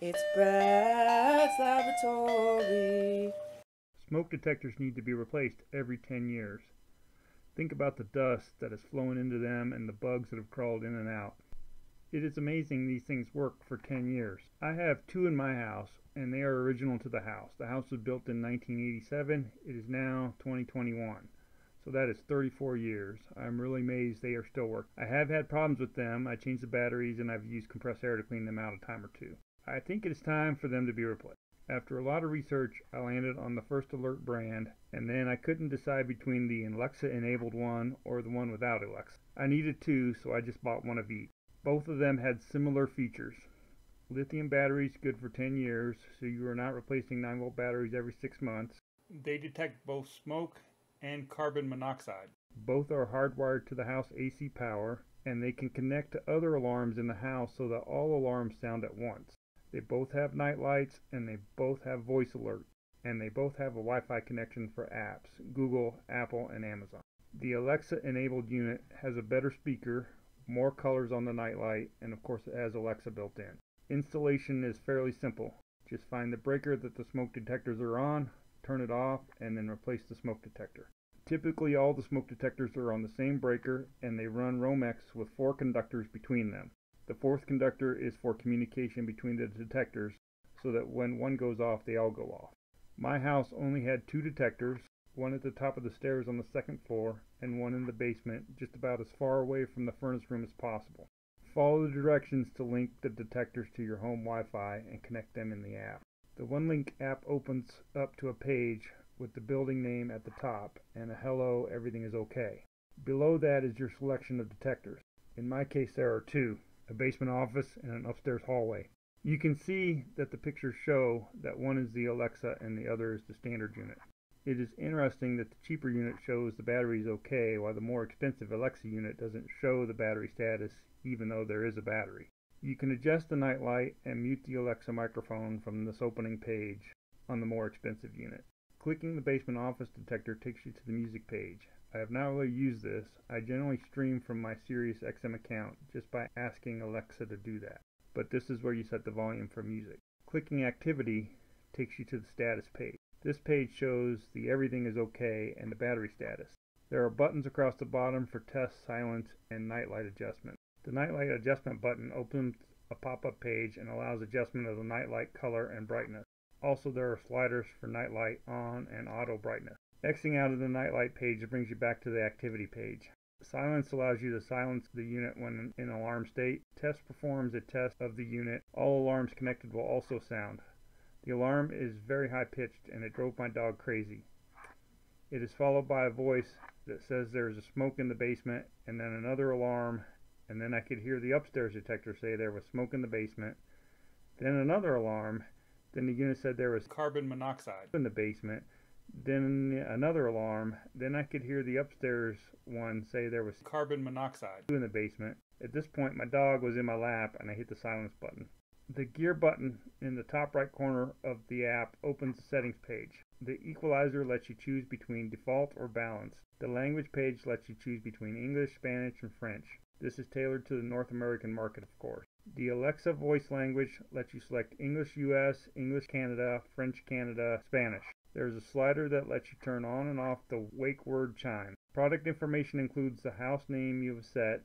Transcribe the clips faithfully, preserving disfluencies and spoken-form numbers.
It's Brad's Laboratory. Smoke detectors need to be replaced every ten years. Think about the dust that has flown into them and the bugs that have crawled in and out. It is amazing these things work for ten years. I have two in my house, and they are original to the house. The house was built in nineteen eighty-seven. It is now twenty twenty-one. So that is thirty-four years. I'm really amazed they are still working. I have had problems with them. I changed the batteries, and I've used compressed air to clean them out a time or two. I think it is time for them to be replaced. After a lot of research, I landed on the First Alert brand, and then I couldn't decide between the Alexa-enabled one or the one without Alexa. I needed two, so I just bought one of each. Both of them had similar features. Lithium batteries good for ten years, so you are not replacing nine volt batteries every six months. They detect both smoke and carbon monoxide. Both are hardwired to the house A C power, and they can connect to other alarms in the house so that all alarms sound at once. They both have night lights, and they both have voice alert, and they both have a Wi-Fi connection for apps, Google, Apple, and Amazon. The Alexa-enabled unit has a better speaker, more colors on the night light, and of course it has Alexa built in. Installation is fairly simple. Just find the breaker that the smoke detectors are on, turn it off, and then replace the smoke detector. Typically all the smoke detectors are on the same breaker, and they run Romex with four conductors between them. The fourth conductor is for communication between the detectors, so that when one goes off, they all go off. My house only had two detectors, one at the top of the stairs on the second floor, and one in the basement, just about as far away from the furnace room as possible. Follow the directions to link the detectors to your home Wi-Fi and connect them in the app. The OneLink app opens up to a page with the building name at the top and a hello, everything is okay. Below that is your selection of detectors. In my case there are two, a basement office and an upstairs hallway. You can see that the pictures show that one is the Alexa and the other is the standard unit. It is interesting that the cheaper unit shows the battery is okay while the more expensive Alexa unit doesn't show the battery status even though there is a battery. You can adjust the night light and mute the Alexa microphone from this opening page on the more expensive unit. Clicking the basement office detector takes you to the music page. I have not really used this. I generally stream from my Sirius X M account just by asking Alexa to do that. But this is where you set the volume for music. Clicking activity takes you to the status page. This page shows the everything is okay and the battery status. There are buttons across the bottom for test, silence, and nightlight adjustment. The nightlight adjustment button opens a pop-up page and allows adjustment of the nightlight color and brightness. Also, there are sliders for nightlight on and auto brightness. Xing out of the nightlight page brings you back to the activity page. Silence allows you to silence the unit when in alarm state. Test performs a test of the unit. All alarms connected will also sound. The alarm is very high-pitched and it drove my dog crazy. It is followed by a voice that says there is a smoke in the basement, and then another alarm. And then I could hear the upstairs detector say there was smoke in the basement. Then another alarm. Then the unit said there was carbon monoxide in the basement. Then another alarm. Then I could hear the upstairs one say there was carbon monoxide in the basement. At this point, my dog was in my lap and I hit the silence button. The gear button in the top right corner of the app opens the settings page. The equalizer lets you choose between default or balanced. The language page lets you choose between English, Spanish, and French. This is tailored to the North American market, of course. The Alexa voice language lets you select English U S, English Canada, French Canada, Spanish. There is a slider that lets you turn on and off the wake word chime. Product information includes the house name you have set,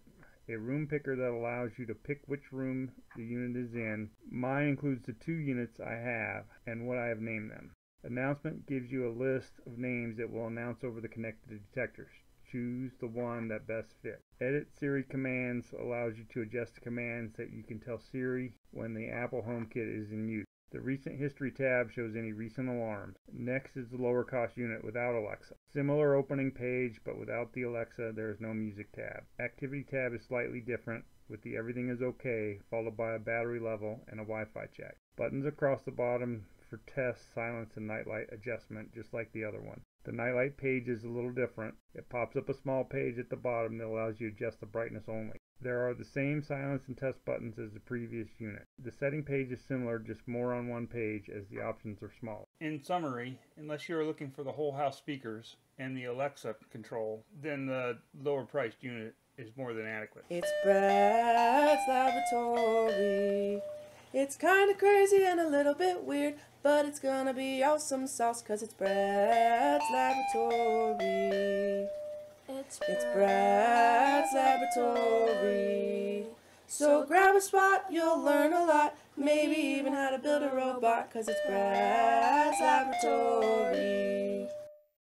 a room picker that allows you to pick which room the unit is in. Mine includes the two units I have and what I have named them. Announcement gives you a list of names that will announce over the connected detectors. Choose the one that best fits. Edit Siri commands allows you to adjust the commands that you can tell Siri when the Apple HomeKit is in use. The Recent History tab shows any recent alarms. Next is the lower cost unit without Alexa. Similar opening page, but without the Alexa, there is no music tab. Activity tab is slightly different, with the everything is okay, followed by a battery level and a Wi-Fi check. Buttons across the bottom for test, silence, and nightlight adjustment, just like the other one. The nightlight page is a little different. It pops up a small page at the bottom that allows you to adjust the brightness only. There are the same silence and test buttons as the previous unit. The setting page is similar, just more on one page as the options are smaller. In summary, unless you are looking for the whole house speakers and the Alexa control, then the lower priced unit is more than adequate. It's Brad's Laboratory. It's kind of crazy and a little bit weird, but it's gonna be awesome sauce, cause it's Brad's Laboratory. It's, it's Brad's Laboratory. So grab a spot, you'll learn a lot, maybe even how to build a robot, cause it's Brad's Laboratory.